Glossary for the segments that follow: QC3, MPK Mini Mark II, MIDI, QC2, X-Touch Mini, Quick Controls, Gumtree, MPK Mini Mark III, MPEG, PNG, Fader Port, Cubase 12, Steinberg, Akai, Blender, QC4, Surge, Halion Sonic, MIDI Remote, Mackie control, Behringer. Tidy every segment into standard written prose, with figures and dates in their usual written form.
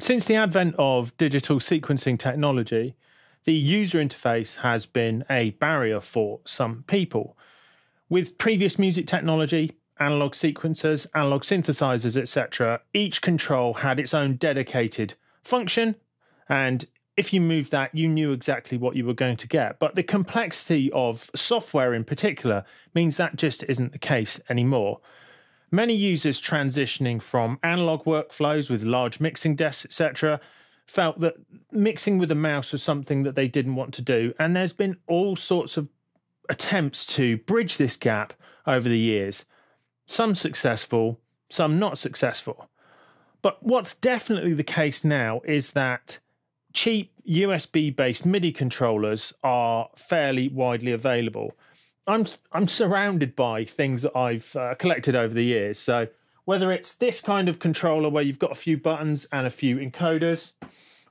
Since the advent of digital sequencing technology, the user interface has been a barrier for some people. With previous music technology, analog sequencers, analog synthesizers, etc., each control had its own dedicated function, and if you moved that, you knew exactly what you were going to get. But the complexity of software in particular means that just isn't the case anymore. Many users transitioning from analog workflows with large mixing desks, etc., felt that mixing with a mouse was something that they didn't want to do, and there's been all sorts of attempts to bridge this gap over the years. Some successful, some not successful. But what's definitely the case now is that cheap USB-based MIDI controllers are fairly widely available. I'm surrounded by things that I've collected over the years. So whether it's this kind of controller where you've got a few buttons and a few encoders,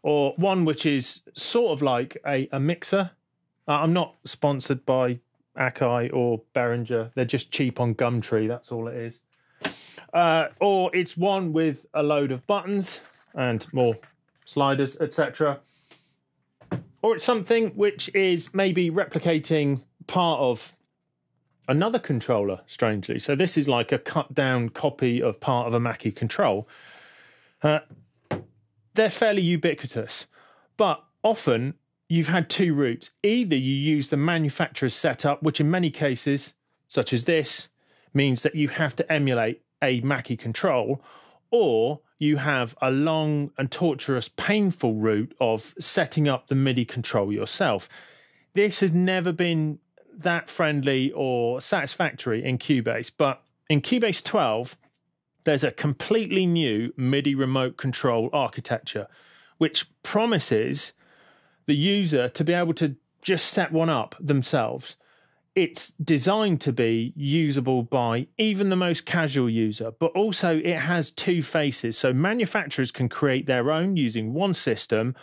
or one which is sort of like a mixer. I'm not sponsored by Akai or Behringer. They're just cheap on Gumtree, that's all it is. Or it's one with a load of buttons and more sliders, etc. Or it's something which is maybe replicating part of another controller, strangely. So this is like a cut-down copy of part of a Mackie control. They're fairly ubiquitous, but often you've had two routes. Either you use the manufacturer's setup, which in many cases, such as this, means that you have to emulate a Mackie control, or you have a long and torturous, painful route of setting up the MIDI control yourself. This has never been that friendly or satisfactory in Cubase, but in Cubase 12, there's a completely new MIDI remote control architecture, which promises the user to be able to just set one up themselves. It's designed to be usable by even the most casual user, but also it has two faces. So manufacturers can create their own using one system,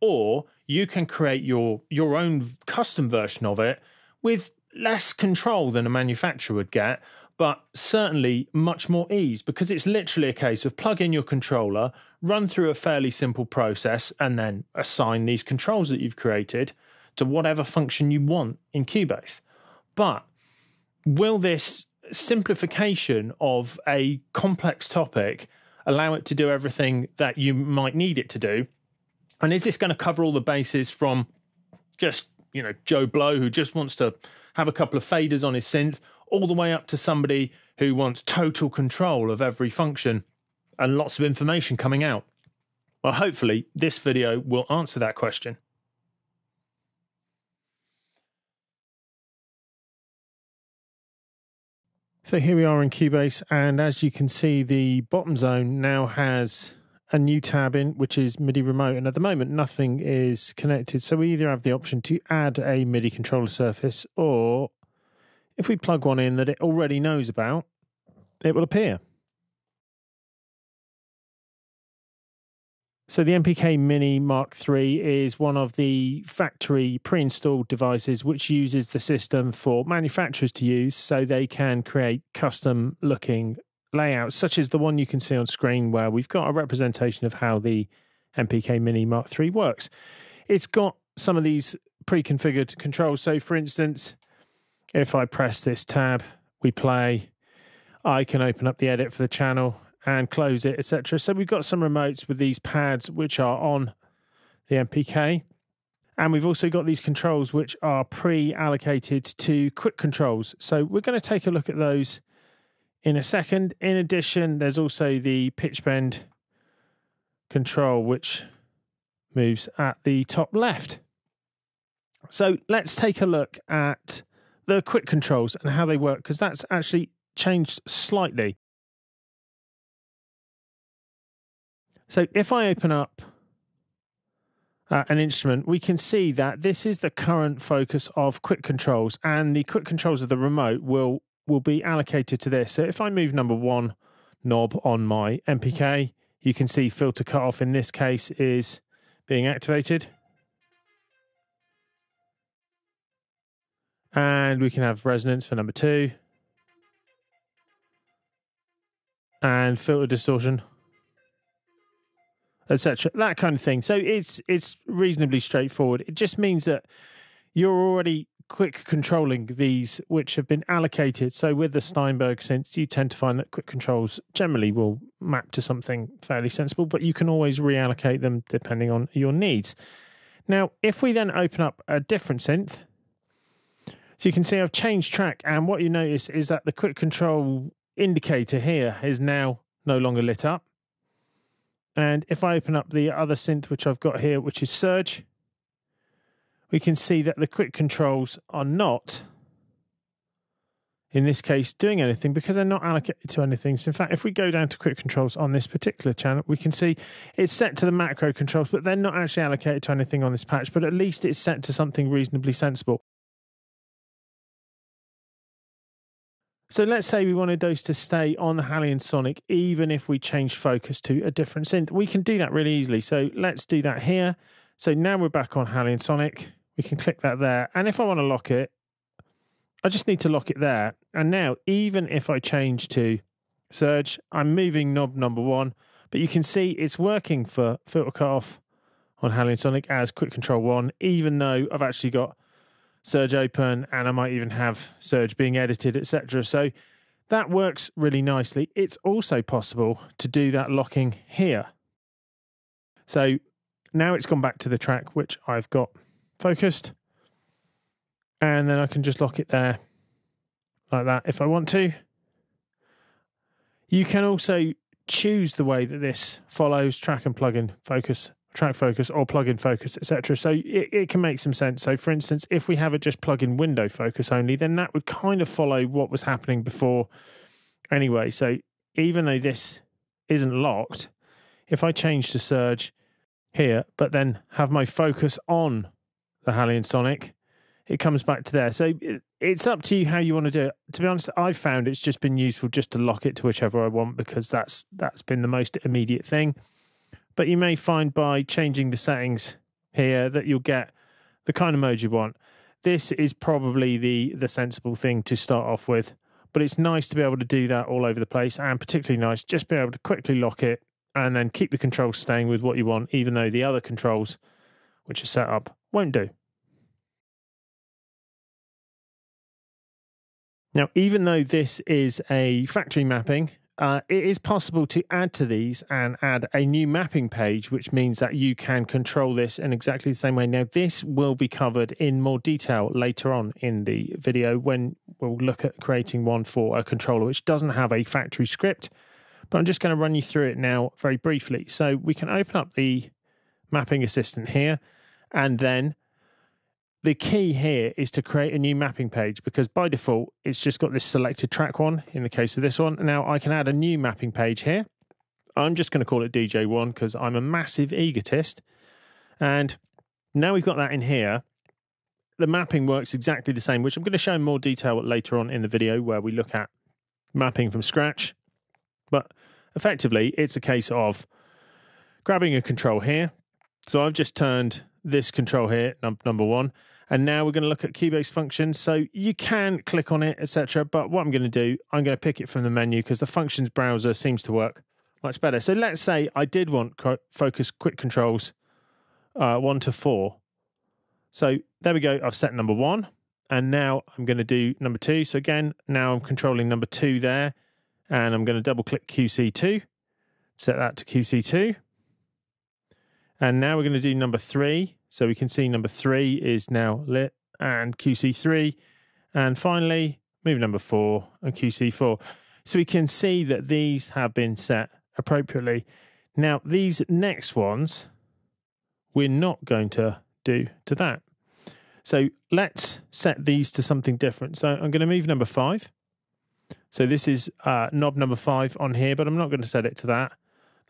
or you can create your own custom version of it with less control than a manufacturer would get, but certainly much more ease, because it's literally a case of plug in your controller, run through a fairly simple process, and then assign these controls that you've created to whatever function you want in Cubase. But will this simplification of a complex topic allow it to do everything that you might need it to do? And is this going to cover all the bases from just, you know, Joe Blow, who just wants to have a couple of faders on his synth, all the way up to somebody who wants total control of every function and lots of information coming out? Well, hopefully this video will answer that question. So here we are in Cubase, and as you can see, the bottom zone now has a new tab in, which is MIDI remote, and at the moment nothing is connected, so we either have the option to add a MIDI controller surface, or if we plug one in that it already knows about, it will appear. So the MPK Mini Mark III is one of the factory pre-installed devices which uses the system for manufacturers to use, so they can create custom looking layouts such as the one you can see on screen, where we've got a representation of how the MPK Mini Mark III works. It's got some of these pre-configured controls. So for instance, if I press this tab, we play, I can open up the edit for the channel and close it, etc. So we've got some remotes with these pads which are on the MPK. And we've also got these controls which are pre-allocated to quick controls. So we're going to take a look at those in a second. In addition, there's also the pitch bend control, which moves at the top left. So let's take a look at the quick controls and how they work, because that's actually changed slightly. So if I open up an instrument, we can see that this is the current focus of quick controls, and the quick controls of the remote will be allocated to this. So if I move number one knob on my MPK, you can see filter cutoff in this case is being activated. And we can have resonance for number two. And filter distortion. etc., that kind of thing. So it's reasonably straightforward. It just means that you're already quick controlling these which have been allocated. So with the Steinberg synths, you tend to find that quick controls generally will map to something fairly sensible, but you can always reallocate them depending on your needs. Now, if we then open up a different synth, so you can see I've changed track, and what you notice is that the quick control indicator here is now no longer lit up. And if I open up the other synth, which I've got here, which is Surge, we can see that the quick controls are not, in this case, doing anything because they're not allocated to anything. So in fact, if we go down to quick controls on this particular channel, we can see it's set to the macro controls, but they're not actually allocated to anything on this patch, but at least it's set to something reasonably sensible. So let's say we wanted those to stay on the Halion Sonic, even if we changed focus to a different synth. We can do that really easily. So let's do that here. So now we're back on Halion Sonic. We can click that there. And if I want to lock it, I just need to lock it there. And now, even if I change to Surge, I'm moving knob number one. But you can see it's working for filter cutoff on Halion Sonic as quick control one, even though I've actually got Surge open, and I might even have Surge being edited, etc. So that works really nicely. It's also possible to do that locking here. So now it's gone back to the track which I've got focused, and then I can just lock it there like that if I want to. You can also choose the way that this follows track and plugin focus, track focus or plugin focus, etc. So it can make some sense. So for instance, if we have it just plugin window focus only, then that would kind of follow what was happening before anyway. So even though this isn't locked, if I change to Surge here, but then have my focus on the Halion Sonic, it comes back to there. So it's up to you how you want to do it. To be honest, I've found it's just been useful just to lock it to whichever I want, because that's been the most immediate thing. But you may find by changing the settings here that you'll get the kind of mode you want. This is probably the sensible thing to start off with, but it's nice to be able to do that all over the place, and particularly nice just be able to quickly lock it and then keep the controls staying with what you want, even though the other controls, which are set up, won't do. Now, even though this is a factory mapping, it is possible to add to these and add a new mapping page, which means that you can control this in exactly the same way. Now, this will be covered in more detail later on in the video when we'll look at creating one for a controller which doesn't have a factory script, but I'm just going to run you through it now very briefly. So we can open up the mapping assistant here, and then the key here is to create a new mapping page, because by default, it's just got this selected track one in the case of this one. Now I can add a new mapping page here. I'm just going to call it DJ1 because I'm a massive egotist. And now we've got that in here. The mapping works exactly the same, which I'm going to show in more detail later on in the video where we look at mapping from scratch. But effectively, it's a case of grabbing a control here. So I've just turned this control here, number one. And now we're going to look at Cubase functions. So you can click on it, etc. But what I'm going to do, I'm going to pick it from the menu because the functions browser seems to work much better. So let's say I did want focus quick controls 1 to 4. So there we go. I've set number one. And now I'm going to do number two. So again, now I'm controlling number two there. And I'm going to double click QC2. Set that to QC2. And now we're going to do number three. So we can see number three is now lit, and QC3. And finally, move number four and QC4. So we can see that these have been set appropriately. Now, these next ones, we're not going to do to that. So let's set these to something different. So I'm going to move number five. So this is knob number five on here, but I'm not going to set it to that.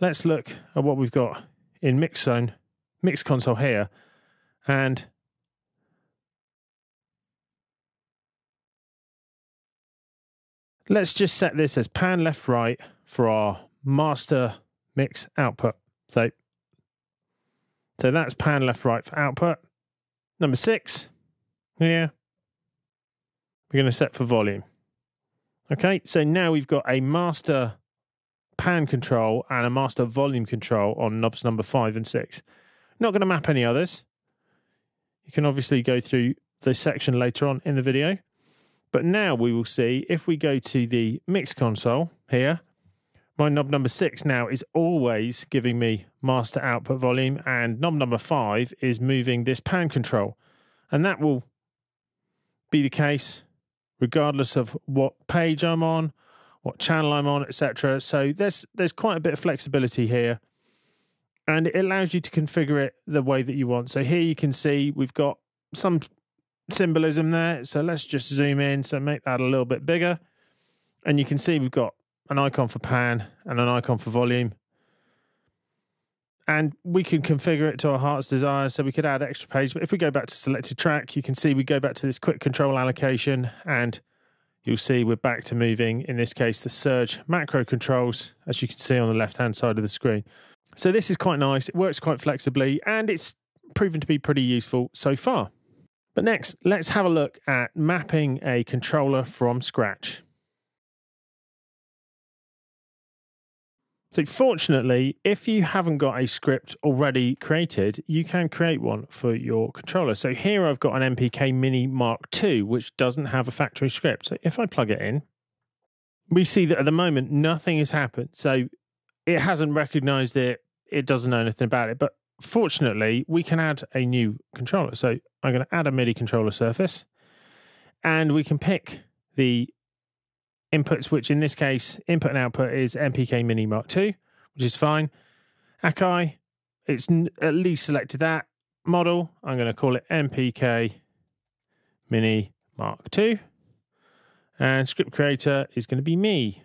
Let's look at what we've got in mix zone, mix console here, and let's just set this as pan left right for our master mix output. So that's pan left right for output. Number six here, we're going to set for volume. Okay, so now we've got a master pan control and a master volume control on knobs number 5 and 6. Not going to map any others. You can obviously go through this section later on in the video. But now we will see if we go to the mix console here, my knob number 6 now is always giving me master output volume, and knob number 5 is moving this pan control. And that will be the case regardless of what page I'm on, what channel I'm on, etc. So there's quite a bit of flexibility here, and it allows you to configure it the way that you want. So here you can see we've got some symbolism there. So let's just zoom in. So make that a little bit bigger. And you can see we've got an icon for pan and an icon for volume. And we can configure it to our heart's desire. So we could add extra page. But if we go back to selected track, you can see we go back to this quick control allocation, and you'll see we're back to moving, in this case, the Surge macro controls, as you can see on the left-hand side of the screen. So this is quite nice. It works quite flexibly, and it's proven to be pretty useful so far. But next, let's have a look at mapping a controller from scratch. So fortunately, if you haven't got a script already created, you can create one for your controller. So here I've got an MPK Mini Mark II, which doesn't have a factory script. So if I plug it in, we see that at the moment, nothing has happened. So it hasn't recognized it. It doesn't know anything about it. But fortunately, we can add a new controller. So I'm going to add a MIDI controller surface, and we can pick the inputs, which in this case, input and output is MPK Mini Mark II, which is fine. Akai, it's at least selected that model. I'm going to call it MPK Mini Mark II. And script creator is going to be me.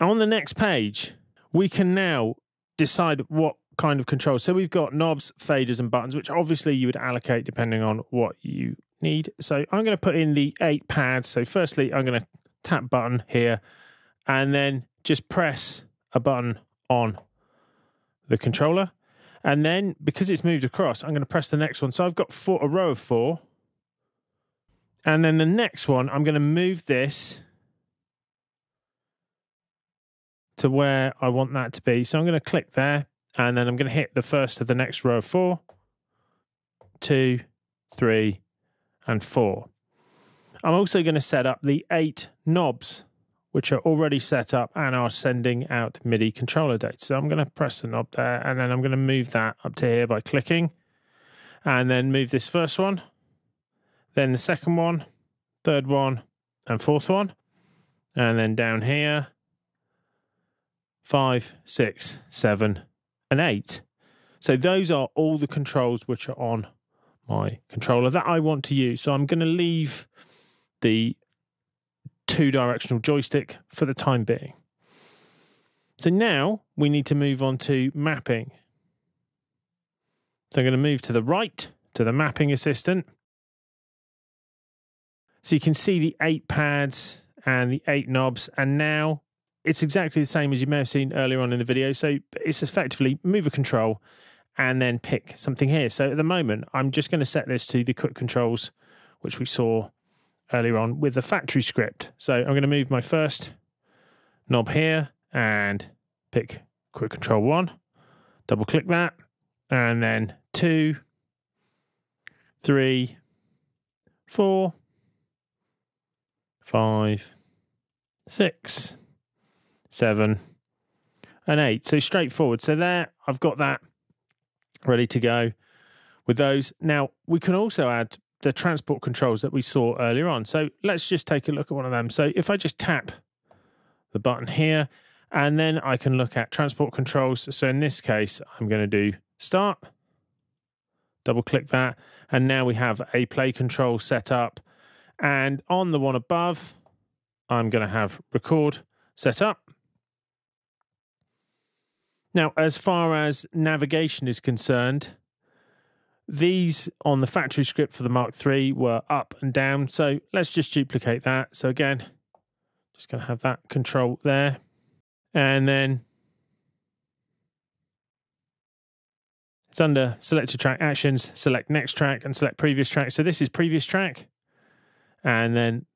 On the next page, we can now decide what kind of control. So we've got knobs, faders, and buttons, which obviously you would allocate depending on what you need. So I'm going to put in the 8 pads. So firstly, I'm going to tap button here and then just press a button on the controller. And then because it's moved across, I'm going to press the next one. So I've got a row of four. And then the next one, I'm going to move this to where I want that to be. So I'm going to click there, and then I'm going to hit the first of the next row of 4, 2, 3, and 4. I'm also going to set up the 8 knobs, which are already set up and are sending out MIDI controller data. So I'm going to press the knob there, and then I'm going to move that up to here by clicking, and then move this first one, then the second one, third one, and fourth one. And then down here, 5, 6, 7, and 8. So those are all the controls which are on my controller that I want to use. So I'm going to leave the 2-directional joystick for the time being. So now we need to move on to mapping. So I'm going to move to the right, to the mapping assistant. So you can see the 8 pads and the 8 knobs, and now it's exactly the same as you may have seen earlier on in the video. So it's effectively move a control and then pick something here. So at the moment, I'm just going to set this to the quick controls, which we saw earlier on with the factory script. So I'm going to move my first knob here and pick quick control 1, double click that, and then 2, 3, 4, 5, 6, 7, and 8. So straightforward. So there, I've got that ready to go with those. Now, we can also add the transport controls that we saw earlier on. So let's just take a look at one of them. So if I just tap the button here, and then I can look at transport controls. So in this case, I'm going to do start, double click that. And now we have a play control set up. And on the one above, I'm going to have record set up. Now, as far as navigation is concerned, these on the factory script for the Mark III were up and down. So let's just duplicate that. So again, just going to have that control there. And then it's under selected track actions, select next track and select previous track. So this is previous track. And then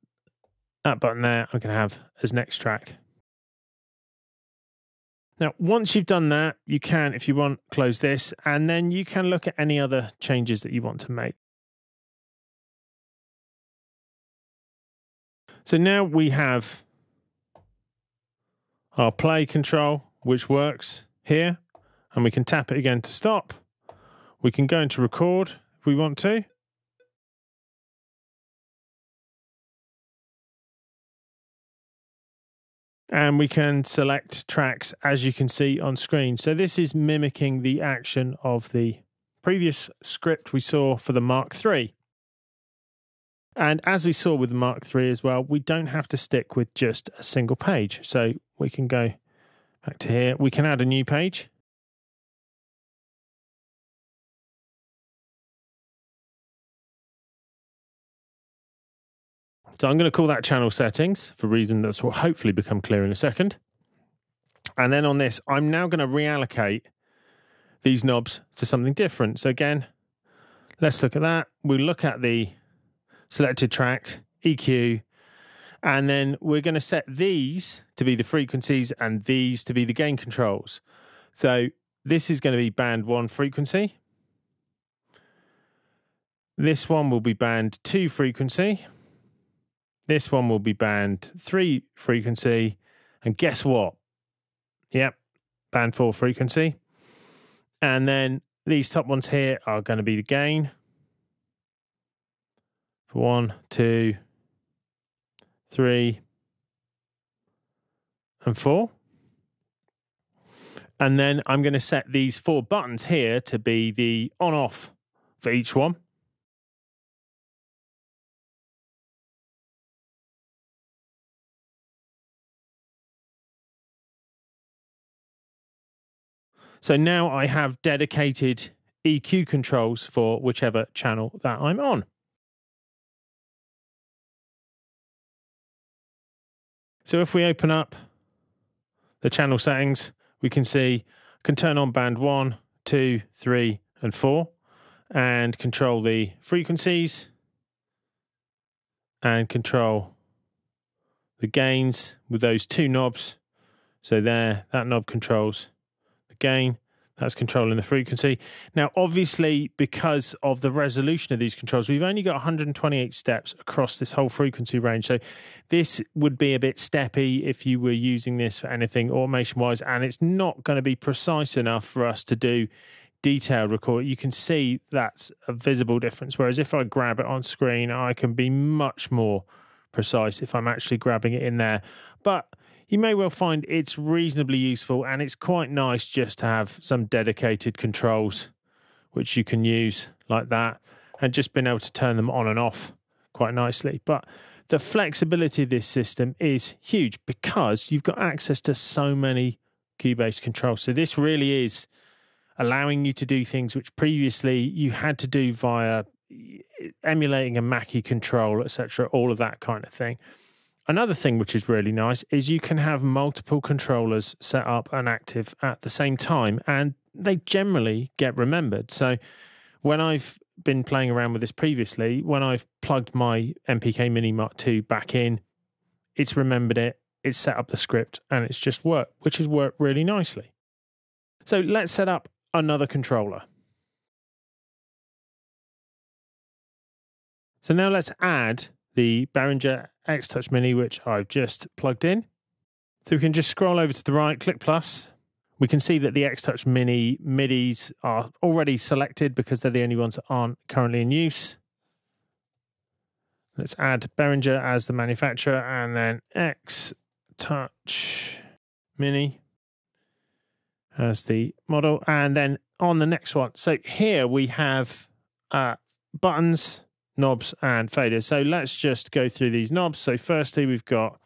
that button there I can have as next track. Now, once you've done that, you can, if you want, close this, and then you can look at any other changes that you want to make. So now we have our play control, which works here, and we can tap it again to stop. We can go into record if we want to. And we can select tracks, as you can see on screen. So this is mimicking the action of the previous script we saw for the Mark III. And as we saw with the Mark III as well, we don't have to stick with just a single page. So we can go back to here. We can add a new page. So I'm going to call that channel settings for reason that will hopefully become clear in a second. And then on this, I'm now going to reallocate these knobs to something different. So again, let's look at that. We look at the selected track, EQ, and then we're going to set these to be the frequencies and these to be the gain controls. So this is going to be band 1 frequency. This one will be band 2 frequency. This one will be band 3 frequency, and guess what? Yep, band 4 frequency. And then these top ones here are going to be the gain. 1, 2, 3, and 4. And then I'm going to set these 4 buttons here to be the on-off for each one. So now I have dedicated EQ controls for whichever channel that I'm on. So if we open up the channel settings, we can see I can turn on band 1, 2, 3, and 4 and control the frequencies and control the gains with those 2 knobs. So there, that knob controls gain, that's controlling the frequency. Now, obviously, because of the resolution of these controls, we've only got 128 steps across this whole frequency range. So this would be a bit steppy if you were using this for anything automation-wise, and it's not going to be precise enough for us to do detailed record. You can see that's a visible difference, whereas if I grab it on screen, I can be much more precise if I'm actually grabbing it in there. But you may well find it's reasonably useful, and it's quite nice just to have some dedicated controls which you can use like that, and just being able to turn them on and off quite nicely. But the flexibility of this system is huge because you've got access to so many Cubase controls. So this really is allowing you to do things which previously you had to do via emulating a Mackie control, etc., all of that kind of thing. Another thing which is really nice is you can have multiple controllers set up and active at the same time, and they generally get remembered. So when I've been playing around with this previously, when I've plugged my MPK Mini Mark II back in, it's remembered it, it's set up the script, and it's just worked, which has worked really nicely. So let's set up another controller. So now let's add the Behringer X-Touch Mini, which I've just plugged in. So we can just scroll over to the right, click plus. We can see that the X-Touch Mini MIDIs are already selected because they're the only ones that aren't currently in use. Let's add Behringer as the manufacturer and then X-Touch Mini as the model. And then on the next one, so here we have buttons, knobs and faders. So let's just go through these knobs. So firstly, we've got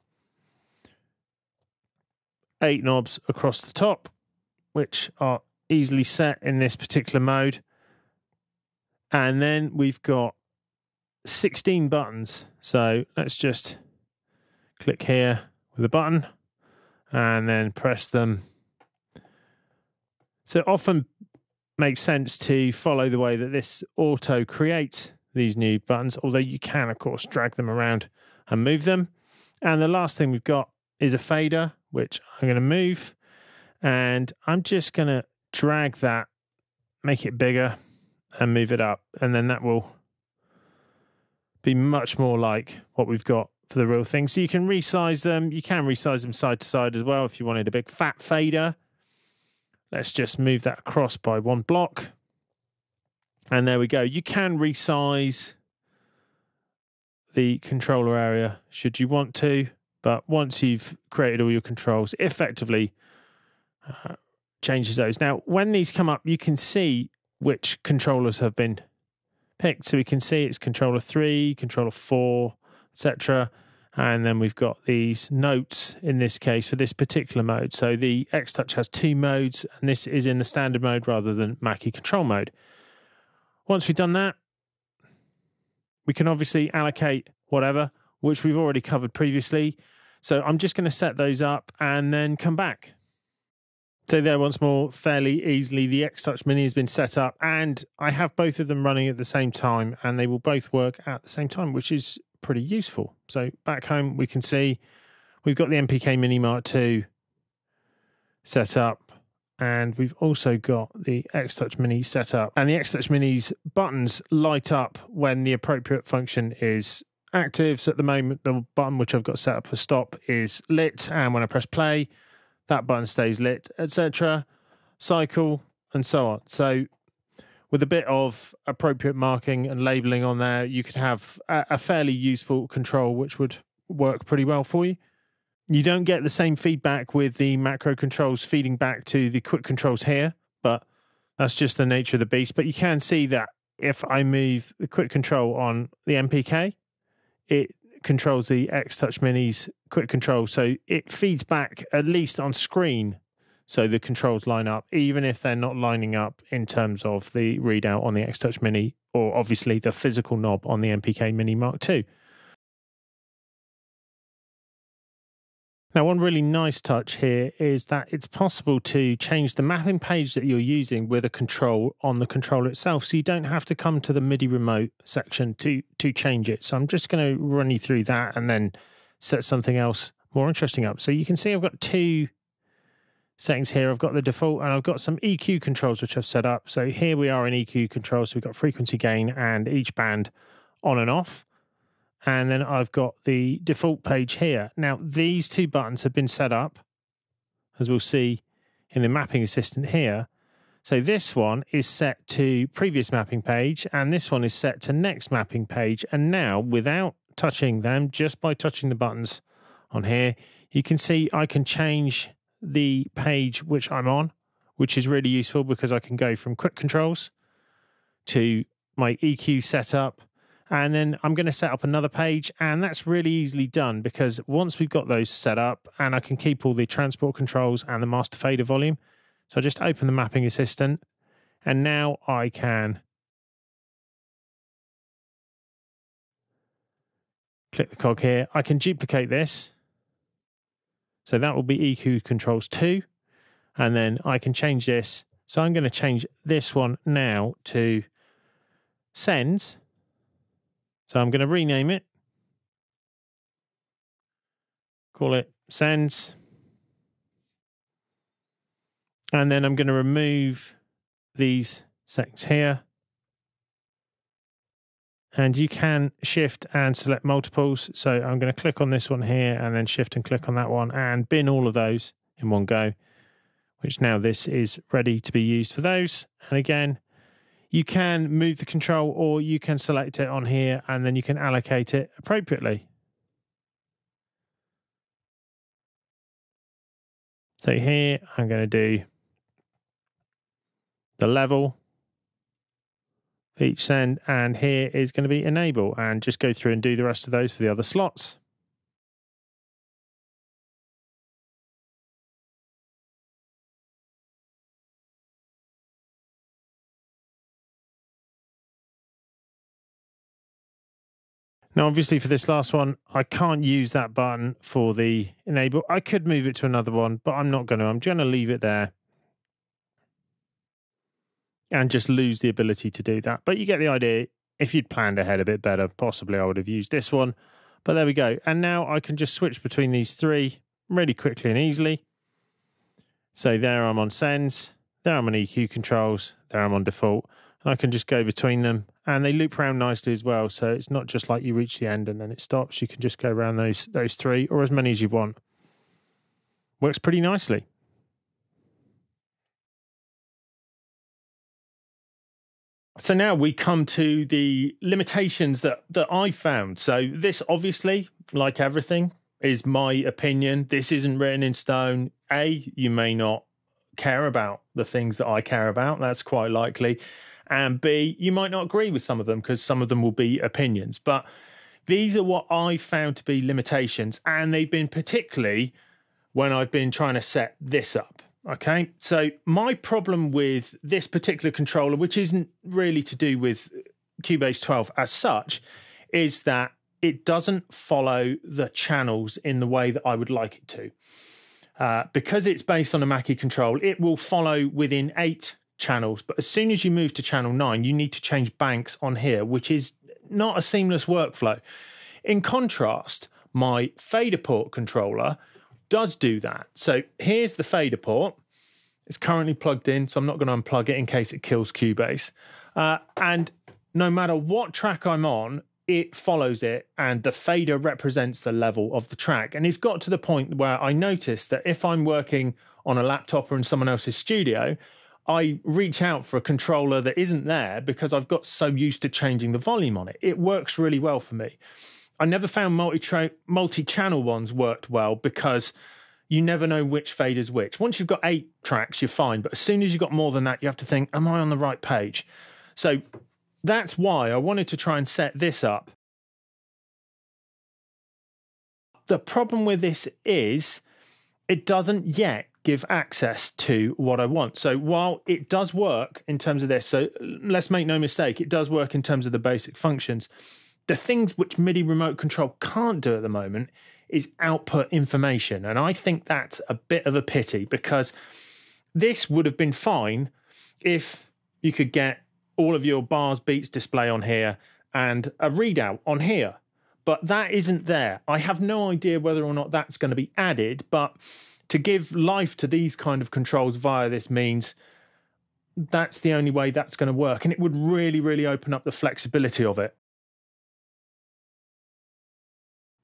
8 knobs across the top, which are easily set in this particular mode. And then we've got 16 buttons. So let's just click here with a button and then press them. So it often makes sense to follow the way that this auto creates these new buttons, although you can, of course, drag them around and move them. And the last thing we've got is a fader, which I'm going to move. And I'm just going to drag that, make it bigger, and move it up. And then that will be much more like what we've got for the real thing. So you can resize them. You can resize them side to side as well if you wanted a big fat fader. Let's just move that across by one block. And there we go. You can resize the controller area should you want to. But once you've created all your controls, effectively changes those. Now, when these come up, you can see which controllers have been picked. So we can see it's controller 3, controller 4, etc. And then we've got these notes in this case for this particular mode. So the X-Touch has two modes, and this is in the standard mode rather than Mackie control mode. Once we've done that, we can obviously allocate whatever, which we've already covered previously. So I'm just going to set those up and then come back. So there, once more, fairly easily, the X-Touch Mini has been set up, and I have both of them running at the same time, and they will both work at the same time, which is pretty useful. So back home, we can see we've got the MPK Mini Mark II set up, and we've also got the X-Touch Mini set up. And the X-Touch Mini's buttons light up when the appropriate function is active. So at the moment, the button which I've got set up for stop is lit, and when I press play, that button stays lit, etc. Cycle, and so on. So with a bit of appropriate marking and labeling on there, you could have a fairly useful control which would work pretty well for you. You don't get the same feedback with the macro controls feeding back to the quick controls here, but that's just the nature of the beast. But you can see that if I move the quick control on the MPK, it controls the X-Touch Mini's quick control. So it feeds back, at least on screen, so the controls line up, even if they're not lining up in terms of the readout on the X-Touch Mini or obviously the physical knob on the MPK Mini Mark II. Now, one really nice touch here is that it's possible to change the mapping page that you're using with a control on the controller itself, so you don't have to come to the MIDI remote section to change it. So I'm just going to run you through that and then set something else more interesting up. So you can see I've got two settings here. I've got the default and I've got some EQ controls which I've set up. So here we are in EQ controls. So we've got frequency gain and each band on and off. And then I've got the default page here. Now, these two buttons have been set up, as we'll see in the mapping assistant here. So this one is set to previous mapping page, and this one is set to next mapping page. And now, without touching them, just by touching the buttons on here, you can see I can change the page which I'm on, which is really useful because I can go from quick controls to my EQ setup. And then I'm going to set up another page, and that's really easily done because once we've got those set up, and I can keep all the transport controls and the master fader volume. So I just open the mapping assistant, and now I can click the cog here. I can duplicate this. So that will be EQ controls 2, and then I can change this. So I'm going to change this one now to sends. So I'm going to rename it, call it sends, and then I'm going to remove these settings here. And you can shift and select multiples. So I'm going to click on this one here and then shift and click on that one and bin all of those in one go, which now this is ready to be used for those. And again, you can move the control or you can select it on here and then you can allocate it appropriately. So here I'm going to do the level for each send, and here is going to be enable, and just go through and do the rest of those for the other slots. Now, obviously, for this last one, I can't use that button for the enable. I could move it to another one, but I'm not going to. I'm going to leave it there and just lose the ability to do that. But you get the idea. If you'd planned ahead a bit better, possibly I would have used this one. But there we go. And now I can just switch between these three really quickly and easily. So there I'm on sends, there I'm on EQ controls, there I'm on default. And I can just go between them. And they loop around nicely as well. So it's not just like you reach the end and then it stops. You can just go around those three or as many as you want. Works pretty nicely. So now we come to the limitations that I found. So this obviously, like everything, is my opinion. This isn't written in stone. A, you may not care about the things that I care about. That's quite likely. And B, you might not agree with some of them because some of them will be opinions. But these are what I found to be limitations. And they've been particularly when I've been trying to set this up. Okay, so my problem with this particular controller, which isn't really to do with Cubase 12 as such, is that it doesn't follow the channels in the way that I would like it to. Because it's based on a Mackie control, it will follow within 8 channels. But as soon as you move to channel 9, you need to change banks on here, which is not a seamless workflow. In contrast, my Fader Port controller does do that. So here's the fader port. It's currently plugged in, so I'm not going to unplug it in case it kills Cubase. And no matter what track I'm on, it follows it, and the fader represents the level of the track. And it's got to the point where I noticed that if I'm working on a laptop or in someone else's studio, I reach out for a controller that isn't there because I've got so used to changing the volume on it. It works really well for me. I never found multi-channel ones worked well because you never know which fader's which. Once you've got 8 tracks, you're fine. But as soon as you've got more than that, you have to think, am I on the right page? So that's why I wanted to try and set this up. The problem with this is it doesn't yet give access to what I want. So while it does work in terms of this, so let's make no mistake, it does work in terms of the basic functions. The things which MIDI remote control can't do at the moment is output information. And I think that's a bit of a pity because this would have been fine if you could get all of your bars, beats display on here and a readout on here. But that isn't there. I have no idea whether or not that's going to be added, but to give life to these kind of controls via this means that's the only way that's going to work. And it would really, really open up the flexibility of it.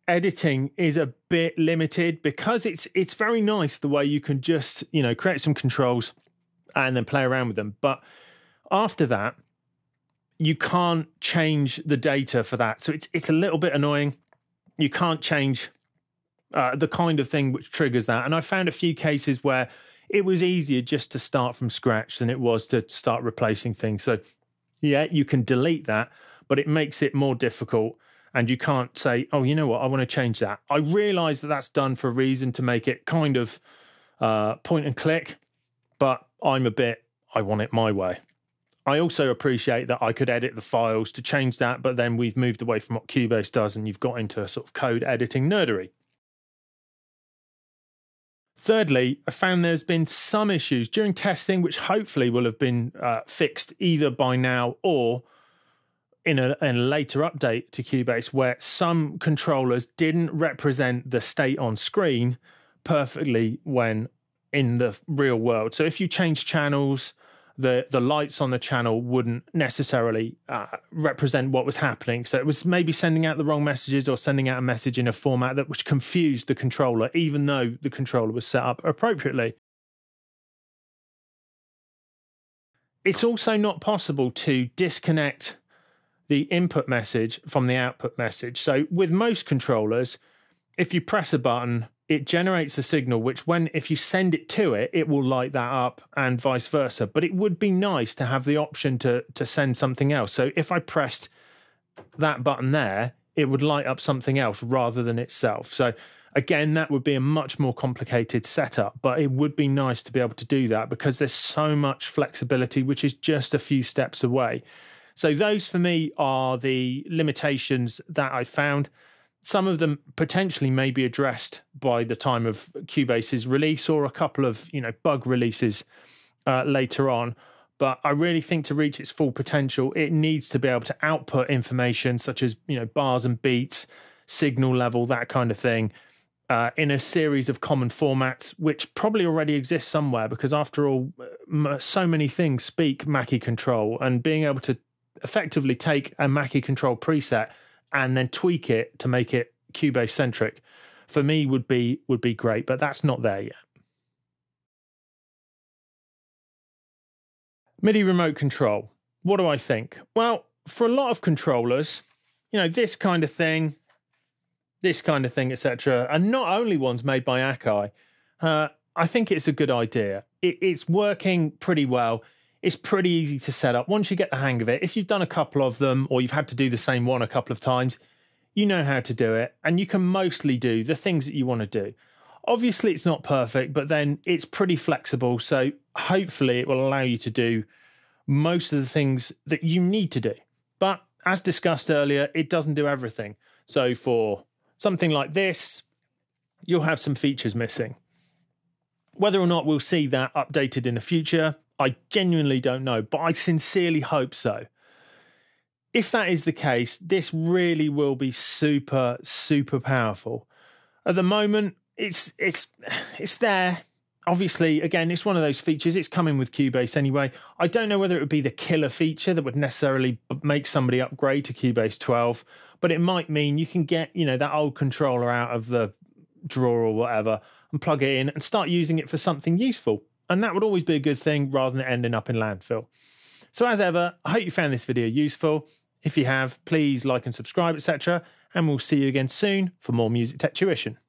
Editing is a bit limited because it's very nice the way you can just, you know, create some controls and then play around with them. But after that, you can't change the data for that. So it's a little bit annoying. You can't change the kind of thing which triggers that. And I found a few cases where it was easier just to start from scratch than it was to start replacing things. So yeah, you can delete that, but it makes it more difficult. And you can't say, oh, you know what, I want to change that. I realise that that's done for a reason to make it kind of point and click, but I want it my way. I also appreciate that I could edit the files to change that, but then we've moved away from what Cubase does and you've got into a sort of code editing nerdery. Thirdly, I found there's been some issues during testing, which hopefully will have been fixed either by now or in a later update to Cubase, where some controllers didn't represent the state on screen perfectly when in the real world. So if you change channels, the lights on the channel wouldn't necessarily represent what was happening. So it was maybe sending out the wrong messages or sending out a message in a format that which confused the controller, even though the controller was set up appropriately. It's also not possible to disconnect the input message from the output message. So with most controllers, if you press a button, it generates a signal, which if you send it to it, it will light that up and vice versa. But it would be nice to have the option to send something else. So if I pressed that button there, it would light up something else rather than itself. So again, that would be a much more complicated setup, but it would be nice to be able to do that because there's so much flexibility, which is just a few steps away. So those for me are the limitations that I found. Some of them potentially may be addressed by the time of Cubase's release or a couple of, you know, bug releases later on. But I really think to reach its full potential, it needs to be able to output information such as, you know, bars and beats, signal level, that kind of thing, in a series of common formats, which probably already exists somewhere, because after all, so many things speak Mackie control, and being able to effectively take a Mackie control preset and then tweak it to make it Cubase centric, for me would be great, but that's not there yet. MIDI remote control. What do I think? Well, for a lot of controllers, you know, this kind of thing, etc., and not only ones made by Akai, I think it's a good idea. It's working pretty well. It's pretty easy to set up. Once you get the hang of it, if you've done a couple of them, or you've had to do the same one a couple of times, you know how to do it, and you can mostly do the things that you want to do. Obviously, it's not perfect, but then it's pretty flexible, so hopefully it will allow you to do most of the things that you need to do. But as discussed earlier, it doesn't do everything. So for something like this, you'll have some features missing. Whether or not we'll see that updated in the future, I genuinely don't know, but I sincerely hope so. If that is the case, this really will be super, super powerful. At the moment, it's there. Obviously, again, it's one of those features. It's coming with Cubase anyway. I don't know whether it would be the killer feature that would necessarily make somebody upgrade to Cubase 12, but it might mean you can get, you know, that old controller out of the drawer or whatever and plug it in and start using it for something useful. And that would always be a good thing rather than ending up in landfill. So as ever, I hope you found this video useful. If you have, please like and subscribe, etc. And we'll see you again soon for more music tech tuition.